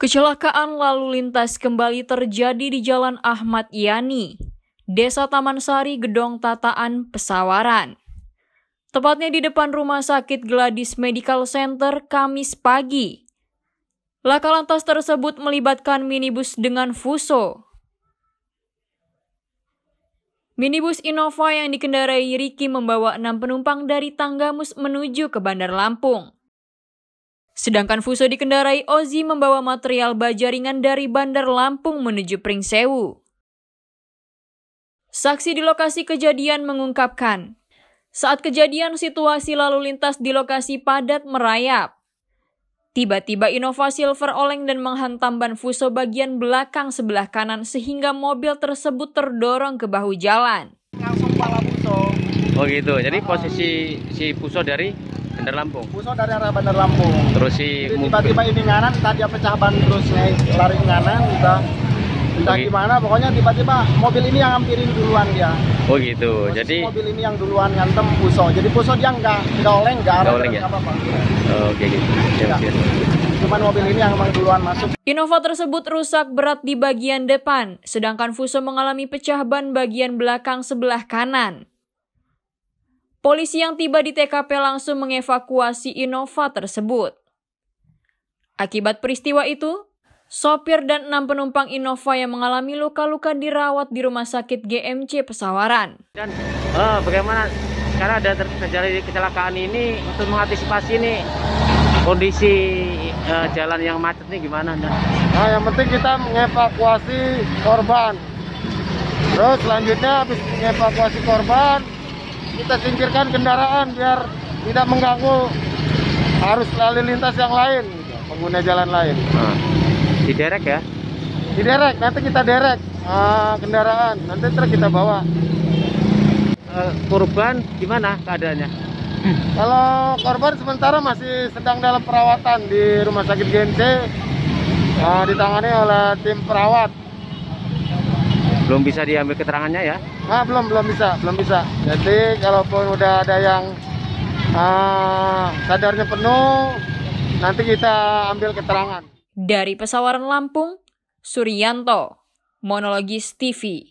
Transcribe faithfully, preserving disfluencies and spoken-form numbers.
Kecelakaan lalu lintas kembali terjadi di Jalan Ahmad Yani, Desa Taman Sari, Gedong Tataan, Pesawaran. Tepatnya di depan Rumah Sakit Gladis Medical Center Kamis pagi. Laka lantas tersebut melibatkan minibus dengan Fuso. Minibus Innova yang dikendarai Riki membawa enam penumpang dari Tanggamus menuju ke Bandar Lampung. Sedangkan Fuso dikendarai Ozi membawa material baja ringan dari Bandar Lampung menuju Pringsewu. Saksi di lokasi kejadian mengungkapkan, saat kejadian situasi lalu lintas di lokasi padat merayap. Tiba-tiba Innova Silver oleng dan menghantam ban Fuso bagian belakang sebelah kanan sehingga mobil tersebut terdorong ke bahu jalan. Langsung kepala Fuso. Oh gitu, jadi posisi si Fuso dari Bandar Lampung. Fuso dari arah Bandar Lampung. Terus si tiba-tiba ini nganan, tadi pecah ban terus naik lari nganan, entah entah okay. gimana, pokoknya tiba-tiba mobil ini yang hampirin duluan dia. Oh gitu. Terus jadi mobil ini yang duluan ngantem Fuso. Jadi Fuso dia enggak enggak oleng, enggak ada apa-apa. Oke gitu. Ya, cuman mobil ini yang emang duluan masuk. Innova tersebut rusak berat di bagian depan, sedangkan Fuso mengalami pecah ban bagian belakang sebelah kanan. Polisi yang tiba di T K P langsung mengevakuasi Innova tersebut. Akibat peristiwa itu, sopir dan enam penumpang Innova yang mengalami luka-luka dirawat di Rumah Sakit G M C Pesawaran. Dan uh, bagaimana karena ada terjadi kecelakaan ini untuk mengantisipasi nih kondisi uh, jalan yang macet nih gimana? Dan? Nah, yang penting kita mengevakuasi korban. Terus selanjutnya habis mengevakuasi korban, kita singkirkan kendaraan biar tidak mengganggu arus lalu lintas yang lain, pengguna jalan lain. Nah, diderek ya? Diderek, nanti kita derek ah, kendaraan, nanti terus kita bawa. Uh, korban gimana keadaannya? Kalau korban sementara masih sedang dalam perawatan di Rumah Sakit G M C, uh, ditangani oleh tim perawat. Belum bisa diambil keterangannya ya? Ah, belum, belum bisa, belum bisa. Jadi kalaupun udah ada yang ah, sadarnya penuh, nanti kita ambil keterangan. Dari Pesawaran Lampung, Suryanto, Monologis T V.